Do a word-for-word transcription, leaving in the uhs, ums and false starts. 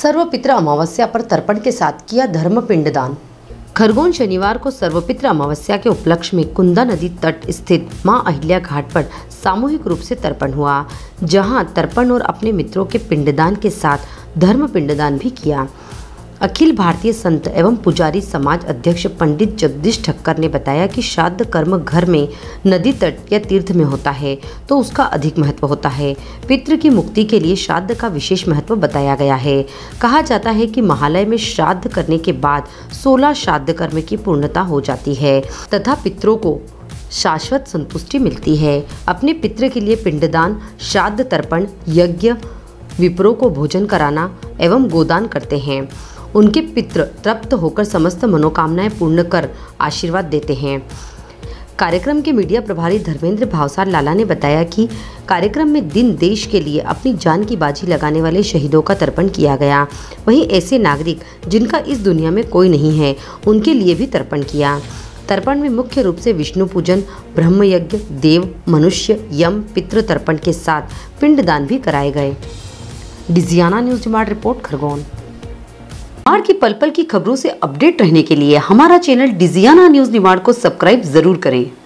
सर्वपतिृ अमावस्या पर तर्पण के साथ किया धर्म पिंडदान। खरगोन शनिवार को सर्वपतिृ अमावस्या के उपलक्ष्य में कुंदा नदी तट स्थित मां अहिल्या घाट पर सामूहिक रूप से तर्पण हुआ, जहां तर्पण और अपने मित्रों के पिंडदान के साथ धर्म पिंडदान भी किया। अखिल भारतीय संत एवं पुजारी समाज अध्यक्ष पंडित जगदीश ठक्कर ने बताया कि श्राद्ध कर्म घर में नदी तट या तीर्थ में होता है तो उसका अधिक महत्व होता है। पितृ की मुक्ति के लिए श्राद्ध का विशेष महत्व बताया गया है। कहा जाता है कि महालय में श्राद्ध करने के बाद सोलह श्राद्ध कर्म की पूर्णता हो जाती है तथा पितरों को शाश्वत संतुष्टि मिलती है। अपने पितृ के लिए पिंडदान, श्राद्ध तर्पण, यज्ञ, विप्रों को भोजन कराना एवं गोदान करते हैं। उनके पितृ तृप्त होकर समस्त मनोकामनाएं पूर्ण कर आशीर्वाद देते हैं। कार्यक्रम के मीडिया प्रभारी धर्मेंद्र भावसार लाला ने बताया कि कार्यक्रम में दिन देश के लिए अपनी जान की बाजी लगाने वाले शहीदों का तर्पण किया गया। वहीं ऐसे नागरिक जिनका इस दुनिया में कोई नहीं है, उनके लिए भी तर्पण किया। तर्पण में मुख्य रूप से विष्णु पूजन, ब्रह्मयज्ञ, देव, मनुष्य, यम, पितृ तर्पण के साथ पिंडदान भी कराए गए। Digiana news Nimar report Khargone. निमाड़ की पल पल की खबरों से अपडेट रहने के लिए हमारा चैनल डिजियाना न्यूज़ निमाड़ को सब्सक्राइब जरूर करें।